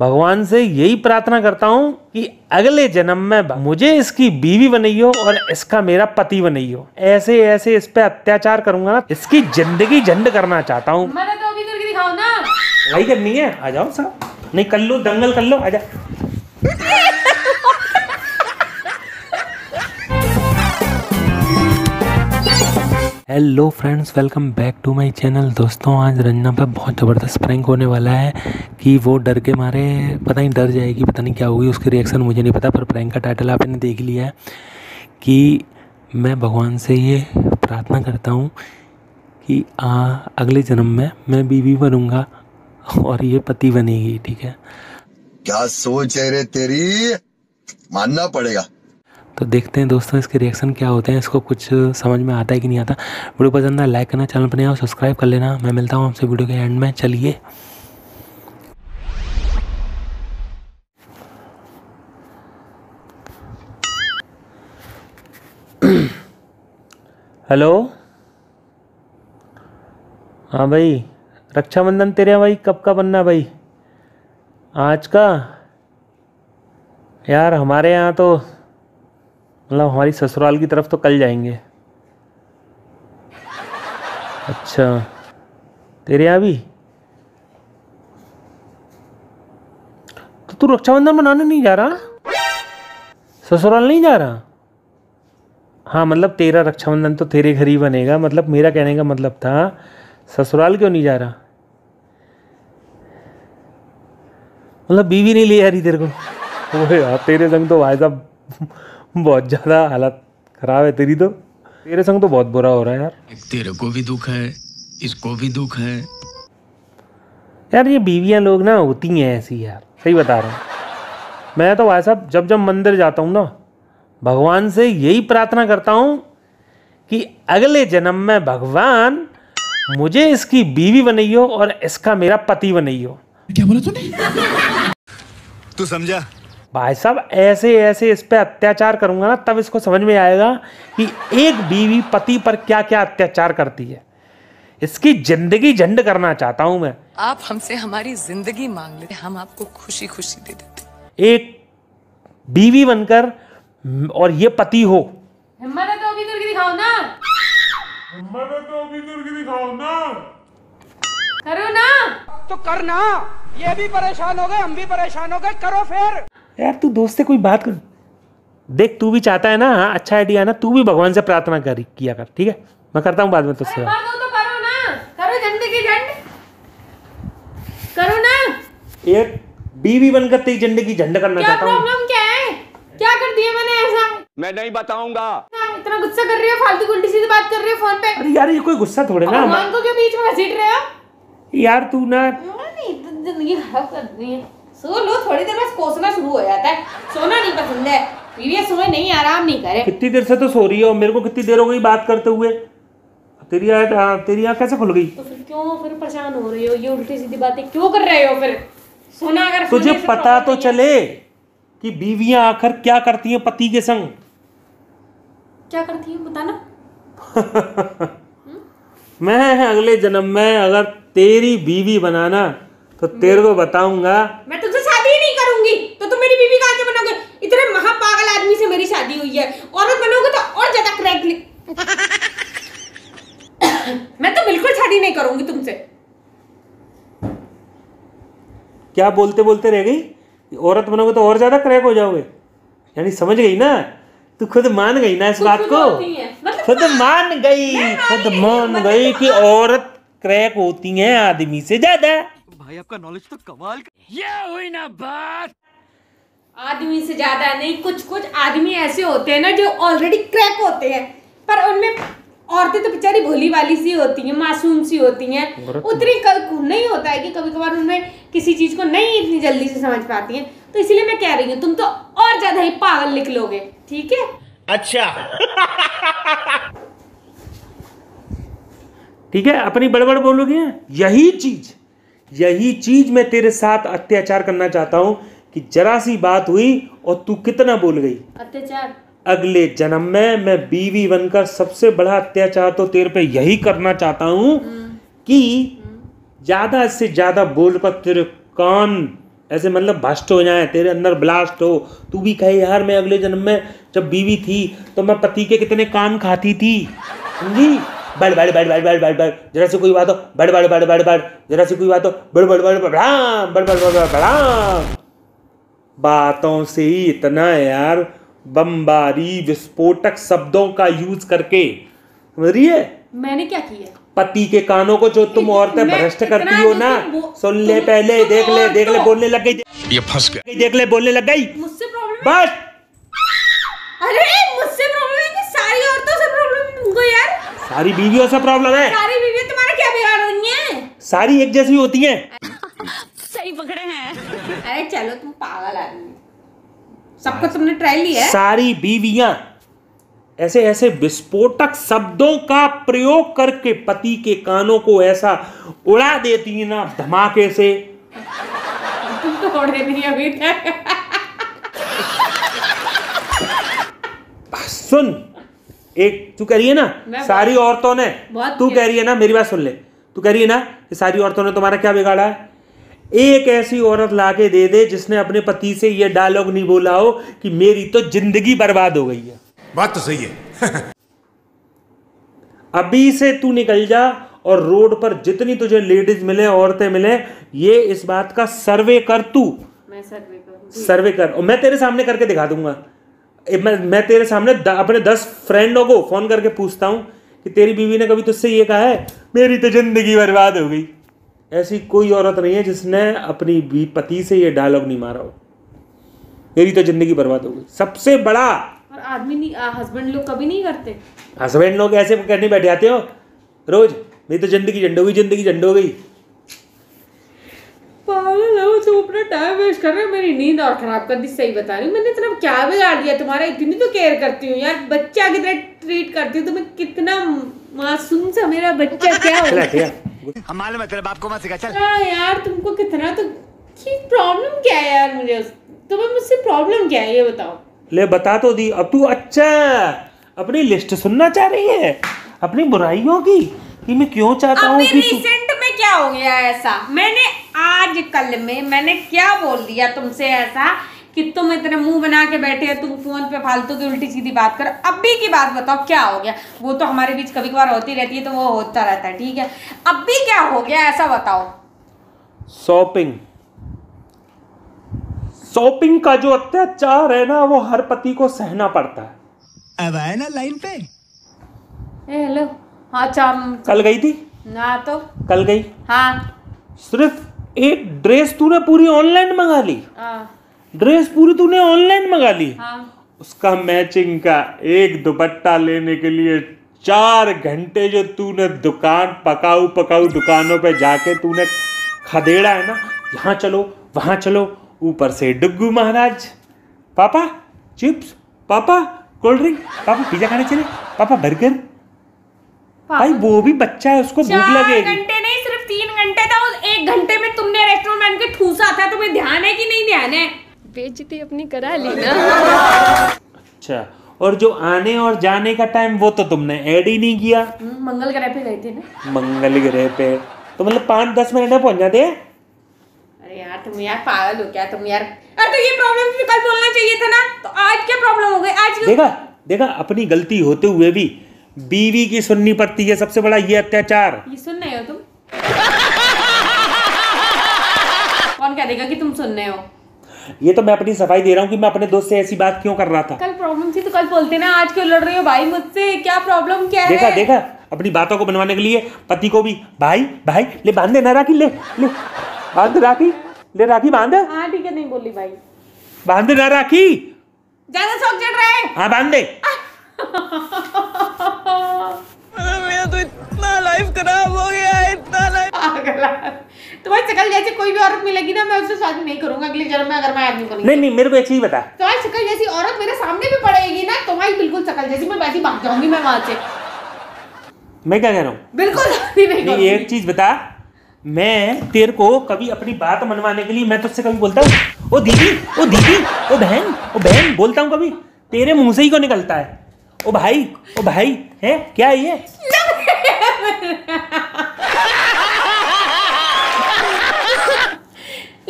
भगवान से यही प्रार्थना करता हूँ कि अगले जन्म में मुझे इसकी बीवी बनाइयो और इसका मेरा पति बनाइयो। ऐसे ऐसे इस पे अत्याचार करूंगा ना, इसकी जिंदगी झंड करना चाहता हूँ। मैंने तो अभी करके दिखाओ ना। वही करनी है, आ जाओ साहब। नहीं कर लो, दंगल कर लो, आ जा। Hello friends, welcome back to my channel. दोस्तों, आज रंजना पे बहुत ज़बरदस्त प्रैंक होने वाला है कि वो डर के मारे पता नहीं डर जाएगी, पता नहीं क्या होगी, उसके रिएक्शन मुझे नहीं पता। पर प्रैंक का टाइटल आपने देख लिया है कि मैं भगवान से ये प्रार्थना करता हूँ कि अगले जन्म में मैं बीवी बनूँगा और ये पति बनेगी। ठीक है, क्या सोच है रे तेरी, मानना पड़ेगा। तो देखते हैं दोस्तों इसके रिएक्शन क्या होते हैं, इसको कुछ समझ में आता है कि नहीं आता। वीडियो पसंद आए लाइक करना, चैनल पर नया हो सब्सक्राइब कर लेना। मैं मिलता हूँ आपसे वीडियो के एंड में। चलिए, हेलो। हाँ भाई, रक्षाबंधन तेरे भाई कब का बनना भाई? आज का? यार हमारे यहाँ तो मतलब हमारी ससुराल की तरफ तो कल जाएंगे। अच्छा, तेरे यहाँ भी? तो तू रक्षाबंधन मनाने नहीं जा रहा, ससुराल नहीं जा रहा? हाँ, मतलब तेरा रक्षाबंधन तो तेरे घर ही बनेगा। मतलब मेरा कहने का मतलब था ससुराल क्यों नहीं जा रहा, मतलब बीवी नहीं ले आ रही तेरे को? ओए यार, तेरे संग तो भाई साहब बहुत ज्यादा हालत खराब है तेरी, तो तेरे संग तो बहुत बुरा हो रहा है यार। तेरे को भी दुख है, इसको भी दुख है यार। ये बीवियां लोग ना होती हैं ऐसी यार, सही बता रहा हूँ। मैं तो भाई साहब जब जब मंदिर जाता हूँ ना, भगवान से यही प्रार्थना करता हूँ कि अगले जन्म में भगवान मुझे इसकी बीवी बनाइयो और इसका मेरा पति बनाइयो। क्या बोला तूने? तू समझा? भाई साहब ऐसे ऐसे इस पे अत्याचार करूंगा ना, तब इसको समझ में आएगा कि एक बीवी पति पर क्या क्या अत्याचार करती है। इसकी जिंदगी झंड करना चाहता हूं मैं। आप हमसे हमारी जिंदगी मांग लेते, हम आपको खुशी खुशी दे देते। एक बीवी बनकर और ये पति हो। हिम्मत है तो अभी करके दिखाओ ना, करो ना, तो करना। ये भी परेशान हो गए, हम भी परेशान हो गए, करो फिर। यार तू दोस्त से कोई बात कर, देख तू भी चाहता है ना। हाँ, अच्छा आइडिया है ना, तू भी भगवान से प्रार्थना कर किया कर। ठीक है, मैं करता हूँ बाद में तुझसे। तो करो ना, करो जिंदगी झंड, करो ना। एक बीवी बनकर तेरी जिंदगी झंड करना चाहता हूँ। प्रॉब्लम क्या है, क्या कर दिया मैंने ऐसा? मैं नहीं बताऊंगा। इतना गुस्सा कर रही हो, फालतू उल्टी सीधी बात कर रही हो फोन पे। अरे यार, ये कोई गुस्सा थोड़े ना, भगवान को क्यों बीच में घसीट रहे हो यार? तू ना जिंदगी खराब कर दी है। सो लो, थोड़ी देर बस कोसना शुरू हो जाता है। सोना नहीं पसंद है, बीवी सोए नहीं, आराम नहीं करे। कितनी देर से तो सो रही हो, मेरे को कितनी देर हो गई बात करते हुए। तेरी आँख कैसे खुल गई? तो फिर क्यों फिर परेशान हो रही हो, ये उल्टी सीधी बातें क्यों कर रहे हो? फिर सोना, अगर तुझे पता तो चले कि बीवियां आखिर क्या करती हैं पति के संग, क्या करती हैं बताना। मैं अगले जन्म में अगर तेरी बीवी बनाना तो तेरे को बताऊंगा। मैं तुझसे शादी नहीं करूंगी। तो तुम मेरी बीवी कहाँ से बनोगे? इतने महापागल आदमी से मेरी शादी हुई है। औरत बनोगे तो और ज्यादा क्रैक। मैं तो बिल्कुल शादी नहीं करूंगी तुमसे। क्या बोलते बोलते रह गई? औरत बनोगे तो और ज्यादा क्रैक हो जाओगे, यानी समझ गई ना? तू खुद मान गई ना इस बात को, मतलब खुद मान गई कि औरत क्रैक होती है आदमी से ज्यादा। भाई आपका नॉलेज तो कमाल का। ये हुई ना बात, आदमी से ज्यादा नहीं, कुछ कुछ आदमी ऐसे होते हैं ना जो ऑलरेडी क्रैक होते हैं, पर उनमें औरतें तो बेचारी भोली वाली सी होती हैं, मासूम सी होती हैं, उतनी नहीं होता है कि कभी कभार उनमें किसी चीज़ को नहीं इतनी जल्दी से समझ पाती हैं। तो इसलिए मैं कह रही हूँ तुम तो और ज़्यादा ही पागल निकलोगे। ठीक है, अच्छा। ठीक है, अपनी बड़बड़ बोलोगे। यही चीज मैं तेरे साथ अत्याचार करना चाहता हूँ कि जरा सी बात हुई और तू कितना बोल गई। अत्याचार अगले जन्म में मैं बीवी बनकर सबसे बड़ा अत्याचार तो तेरे पे यही करना चाहता हूँ कि ज्यादा से ज्यादा बोलकर तेरे कान ऐसे मतलब भ्रष्ट हो जाए, तेरे अंदर ब्लास्ट हो, तू भी कहे यार मैं अगले जन्म में जब बीवी थी तो मैं पति के कितने कान खाती थी, समझी। बड़ बड़ बड़ बड़ बड़ बड़ बड़, जरा से कोई बात हो बड़ बड़ बड़ बड़ बड़, जरा से कोई बात हो बड़ बड़ बड़ बड़ बड़ बड़ बड़। बातों से ही इतना यार बमबारी विस्फोटक शब्दों का यूज करके, समझ रही है मैंने क्या किया, पति के कानों को जो तुम औरतें भ्रष्ट करती हो ना, सुन ले पहले, देख ले बोलने लग गई, ये फंस गई, देख ले बोलने लग गई, मुझसे प्रॉब्लम है। बस अरे मुझसे प्रॉब्लम है कि सारी औरतों से प्रॉब्लम तुमको यार, सारी बीवियों से प्रॉब्लम है, सारी बीवियां तुम्हारा क्या बिगाड़ रही हैं, सारी एक जैसी होती हैं, सही पकड़े हैं। अरे चलो तुम पागल आदमी, सबको तुमने ट्राई लिया है। सारी बीवियां ऐसे ऐसे विस्फोटक शब्दों का प्रयोग करके पति के कानों को ऐसा उड़ा देती है ना धमाके से। तुम तो उड़े नहीं अभी तक। सुन एक तू कह रही है ना सारी औरतों ने, तू कह रही है ना मेरी बात सुन ले, तू कह रही है ना कि सारी औरतों ने तुम्हारा क्या बिगाड़ा है। एक ऐसी औरत लाके दे दे जिसने अपने पति से यह डायलॉग नहीं बोला हो कि मेरी तो जिंदगी बर्बाद हो गई है। बात तो सही है। अभी से तू निकल जा और रोड पर जितनी तुझे लेडीज मिले, औरतें मिले, ये इस बात का सर्वे कर तू। मैं सर्वे करूं? सर्वे कर और मैं तेरे सामने करके दिखा दूंगा। मैं तेरे सामने अपने 10 फ्रेंडों को फोन करके पूछता हूं कि तेरी बीवी ने कभी तुझसे ये कहा है मेरी तो जिंदगी बर्बाद हो गई। ऐसी कोई औरत नहीं है जिसने अपनी पति से ये डायलॉग नहीं मारा हो, मेरी तो जिंदगी बर्बाद हो गई। सबसे बड़ा आदमी नहीं, हस्बैंड लोग कभी नहीं करते। हस्बैंड लोग ऐसे करने बैठ जाते हो रोज, मेरी तो जिंदगी झंड हो गई, जिंदगी झंड हो गई। पागल है, वो अपना टाइम वेस्ट कर रहा है, मेरी नींद और खराब कर दी। सही बता रही हूँ, मैंने इतना क्या बिगाड़ दिया तुम्हारा। इतनी तो केयर करती हूँ यार, बच्चा की तरह ट्रीट करती हूँ तुम्हें। कितना मासूम सा मेरा बच्चा, क्या यार तुमको कितना, तो प्रॉब्लम क्या है यार मुझे, तुम्हें मुझसे प्रॉब्लम क्या है ये बताओ। ले बता तो दी। अब तू अच्छा अपनी लिस्ट सुनना चाह रही है अपनी बुराइयों की कि मैं क्यों चाहता हूँ। अभी रिसेंट में क्या हो गया ऐसा, मैंने आज कल में मैंने क्या बोल दिया तुमसे ऐसा कि तुम इतने मुंह बना के बैठे हो, तुम फोन पे फालतू की उल्टी सीधी बात करो। अभी की बात बताओ क्या हो गया। वो तो हमारे बीच कभी कभार होती रहती है, तो वो होता रहता है, ठीक है। अभी क्या हो गया ऐसा बताओ। शॉपिंग, शॉपिंग का जो अत्याचार है ना वो हर पति को सहना पड़ता है। अब आए ना लाइन पे। हेलो हाँ, कल गई थी ना, तो कल गई हाँ, सिर्फ एक ड्रेस तूने पूरी ऑनलाइन मंगा ली। ड्रेस पूरी तूने ऑनलाइन मंगा ली हाँ। उसका मैचिंग का एक दुपट्टा लेने के लिए 4 घंटे जो तूने दुकान पकाऊ पकाऊ दुकानों पे जाके तूने खदेड़ा है ना, यहाँ चलो वहाँ चलो, ऊपर से डुग्गू महाराज, पापा चिप्स, पापा कोल्ड ड्रिंक, पापा पिज्जा खाने चले, पापा बर्गर। भाई वो भी बच्चा है, उसको भूख लगेगी। 4 घंटे नहीं सिर्फ 3 घंटे था, उस 1 घंटे में तुमने रेस्टोरेंट में के ठूसा था। तुम्हें ध्यान है कि नहीं ध्यान है, बेइज्जती अपनी करा ली ना। अच्छा, और जो आने और जाने का टाइम वो तो तुमने ऐड ही नहीं किया। मंगल ग्रह पे गए थे ना, मंगल ग्रह पे तो मतलब 5-10 मिनट में पहुंच जाते। यार तुम यार पागल हो क्या तुम यार। अरे तो ये प्रॉब्लम तो कल बोलना चाहिए था ना, तो आज क्या प्रॉब्लम हो गई। आज देखा देखा अपनी गलती होते हुए भी बीवी की सुननी पड़ती है। सबसे बड़ा ये अत्याचार, ये सुन रहे हो तुम। कौन कह देगा कि तुम सुन रहे हो। ये तो मैं अपनी सफाई दे रहा हूँ कि मैं अपने दोस्त से ऐसी बात क्यों कर रहा था। कल प्रॉब्लम थी तो कल बोलते ना, आज क्यों लड़ रहे हो भाई मुझसे, क्या प्रॉब्लम क्या है। देखा देखा अपनी बातों को बनवाने के लिए पति को भी भाई भाई ले बांध देना राखी, ले बांध राखी, ले राखी बांध। हाँ ठीक है, नहीं बोली भाई, बांध ना राखी, ज्यादा शौक चढ़ रहा है। हाँ बांध दे। मेरा तो इतना लाइफ खराब हो गया है, इतना लाइफ। तुम्हारी शक्ल जैसी कोई भी औरत मिलेगी ना मैं उससे शादी नहीं करूंगा अगले जन्म में, अगर मैं आदमी को। नहीं नहीं मेरे को एक चीज बता, तुम्हारी शक्ल जैसी औरत मेरे सामने भी पड़ेगी ना, तुम्हारी बिल्कुल शक्ल जैसी, मैं वैसी भाग जाऊंगी मैं वहां से। मैं क्या कह रहा हूँ, बिल्कुल। एक चीज बता, मैं तेरे को कभी अपनी बात मनवाने के लिए मैं तुझसे कभी बोलता हूँ ओ दीदी ओ दीदी ओ बहन बोलता हूँ, कभी तेरे मुंह से ही क्यों निकलता है ओ भाई है क्या ये।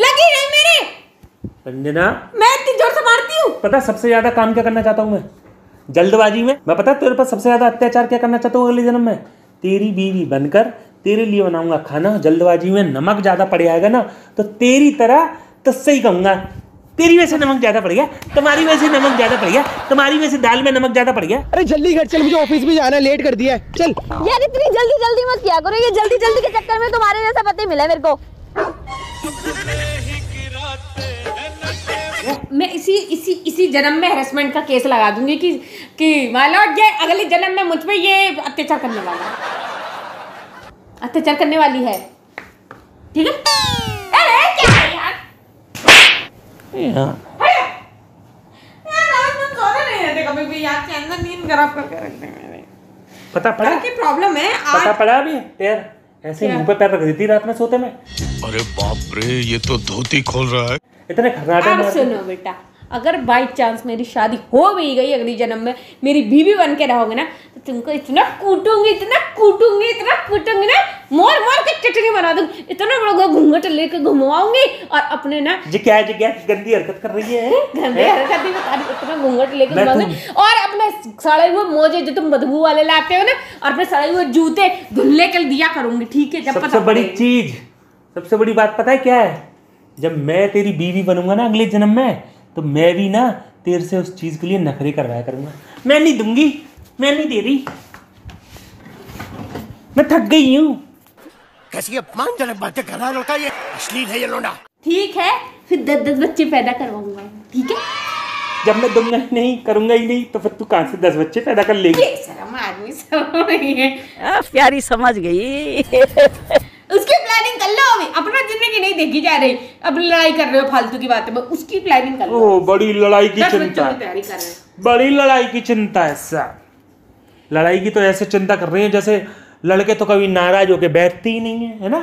लगी नहीं मेरे अंजना, मैं इतनी जोर से मारती हूँ। पता सबसे ज्यादा काम क्या करना चाहता हूँ मैं जल्दबाजी में? मैं पता तेरे पर सबसे ज्यादा अत्याचार क्या करना चाहता हूँ अगले जन्म में? तेरी बीवी बनकर तेरे लिए बनाऊंगा खाना, जल्दबाजी में नमक ज्यादा पड़ जाएगा ना तो तेरी तरह तस्से ही कहूंगा, तेरी वैसे नमक ज्यादा पड़ गया, तुम्हारी वैसे नमक ज्यादा पड़ गया, तुम्हारी वैसे दाल में नमक ज्यादा पड़ गया। अरे जल्दी घर चल, मुझे ऑफिस भी जाना है, लेट कर दिया है। चल यार इतनी जल्दी जल्दी मत किया करो, ये जल्दी जल्दी के चक्कर में तुम्हारे जैसा पति मिला मेरे को। मैं इसी इसी इसी जन्म में हेरसमेंट का केस लगा दूंगी कि माय लॉर्ड ये अगले जन्म में मुझ पे ये अत्याचार करने वाली है। ठीक है नहीं कभी भी यार, के अंदर नींद खराब करके रखते हैं मेरे। पता पड़ा क्या प्रॉब्लम है? पता पड़ा अभी पैर ऐसे मुंह पे पैर रख देती रात में सोते में। अरे बाप रे ये तो धोती खोल रहा है, इतने खतरनाक है। सुनो बेटा, अगर बाई चांस मेरी शादी हो भी गई अगली जन्म में, मेरी बीवी बन के रहोगे ना तो तुमको इतना कूटूंगी ना, मोर के चटनी बना दूंगी, इतना बड़ा घूंघट लेके घुमाऊंगी और अपने ना जी क्या गंदी हरकत कर रही है, गंदी हरकत ही बता रही, इतना घूंघट लेके घुमाऊंगी और अपने सड़े हुए मोजे जो तुम बदबू वाले लाते हो ना और अपने सड़े हुए जूते धुलने के दिया करूंगी। ठीक है, जब सबसे बड़ी चीज, सबसे बड़ी बात पता है क्या है? जब मैं तेरी बीवी बनूंगा ना अगले जन्म में तो मैं भी ना तेरे से उस चीज के लिए नखरे करवाया करूंगा। मैं नहीं दूंगी, मैं नहीं दे रही, मैं थक गई हूँ। कैसी अपमानजनक बातें कर रहा है लड़का, ये अश्लील है ये लोंडा। ठीक है, फिर 10-10 बच्चे पैदा करवाऊंगा। ठीक है, जब मैं दूंगा नहीं, करूंगा ही नहीं तो फिर तू कहाँ से 10 बच्चे पैदा कर लेगी? शर्म आदमी समझ गई है, प्यारी समझ गई। उसकी प्लानिंग कर लो, अपना जिंदगी नहीं देखी जा रही। अब लड़ाई कर रहे हो फालतू की बातें, उसकी प्लानिंग कर लो। ओ बड़ी लड़ाई की चिंता है, तैयारी कर रहे हैं, बड़ी लड़ाई की चिंता है साहब। लड़ाई की तो ऐसे चिंता कर रही है जैसे लड़के तो कभी नाराज होके बैठते ही नहीं है ना।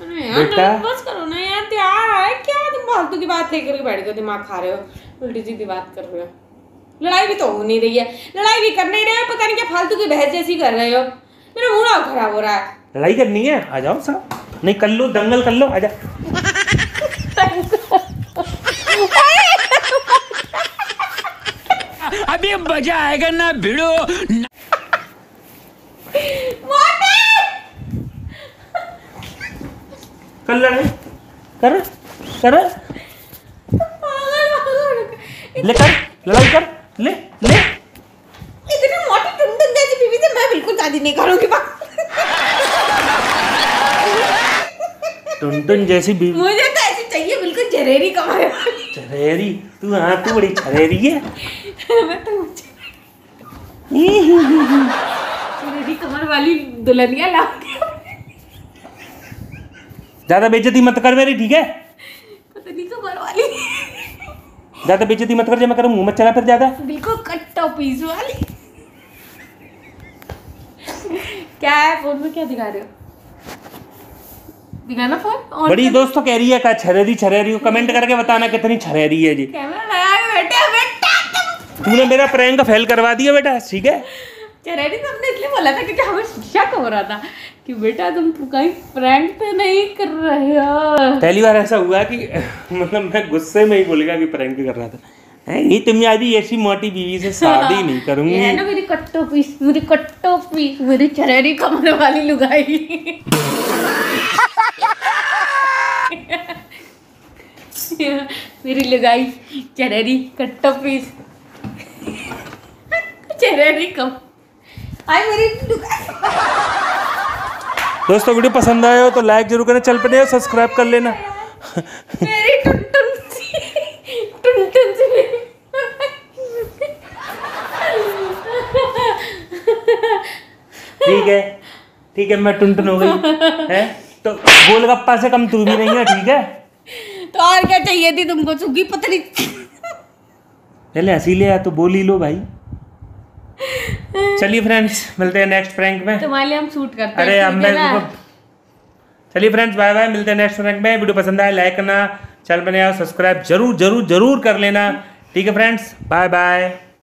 बेटा बस करो ना यार, तैयार है क्या? तुम फालतू की बात लेकर बैठ गए, दिमाग खा रहे हो, उल्टी सीधी बात कर रहे हो। लड़ाई भी तो हो नहीं रही है, लड़ाई भी कर नहीं रहे हो, पता नहीं क्या फालतू की बहस जैसी कर रहे हो, मेरा मूड और खराब हो रहा है। लड़ाई करनी है आ जाओ साहब, नहीं कर लो दंगल कर लो, आजा। अभी मजा आएगा ना भिड़ो। कर लड़ाई कर ले, कर लड़ाई कर ले ले। इतनी मोटी टुंडन जैसी बीवी से मैं बिल्कुल शादी नहीं करूंगी। टुनटुन जैसी बीवी मुझे तो ऐसी चाहिए, बिल्कुल चरेरी कमाए वाली। चरेरी तू, हाँ तू बड़ी चरेरी है। मैं तो चरेरी कमर वाली दुल्हनिया लाऊंगी। ज्यादा बेइज्जती मत कर मेरी, ठीक है? पता नहीं कमर वाली, ज्यादा बेइज्जती मत कर, जो मैं करूं मुंह मत चला फिर ज्यादा, बिल्कुल कट्टा पीस वाली। क्या है फोन में क्या दिखा रहे हो? दिखाना फोन। बड़ी दोस्तों कह रही है का छरेरी छरेरी हो, कमेंट करके बताना कितनी छरेरी है जी। कैमरा लगाए बैठे हो बेटा, तूने मेरा प्रैंक फेल करवा दिया बेटा। ठीक है, छरेरी तुमने इसलिए बोला था क्योंकि हमें शक हो रहा था कि बेटा तुम कहीं प्रैंक तो नहीं कर रहे हो। पहली बार ऐसा हुआ कि मतलब मैं गुस्से में ही बोल गया कि प्रैंक कर रहा था। नहीं तुम यार ऐसी मोटी बीवी से शादी नहीं करूंगी। है ना मेरी कट्टो पीस, मेरी कट्टो पीस, मेरी छरेरी कमर वाली लुगाई। मेरी लगाई चरेरी कट्टा पीस चरेरी कम आई मेरी। दोस्तों वीडियो पसंद आया हो तो लाइक जरूर करना, चल पड़े सब्सक्राइब कर लेना। मेरी टुन टुन सी ठीक है मैं टुन हो गई है तो गोलगप्पा से कम तू भी नहीं है। ठीक है, तो और क्या चाहिए थी तुमको? सुगी पतली पहले हंसी ले या तो बोली लो भाई। चलिए फ्रेंड्स, मिलते हैं नेक्स्ट प्रैंक में। तुम्हारे लिए हम शूट करते हैं। अरे हम चलिए फ्रेंड्स, बाय बाय, मिलते हैं नेक्स्ट प्रैंक में। वीडियो पसंद आए लाइक करना, चैनल पर नए हो सब्सक्राइब जरूर कर लेना। ठीक है फ्रेंड्स, बाय बाय।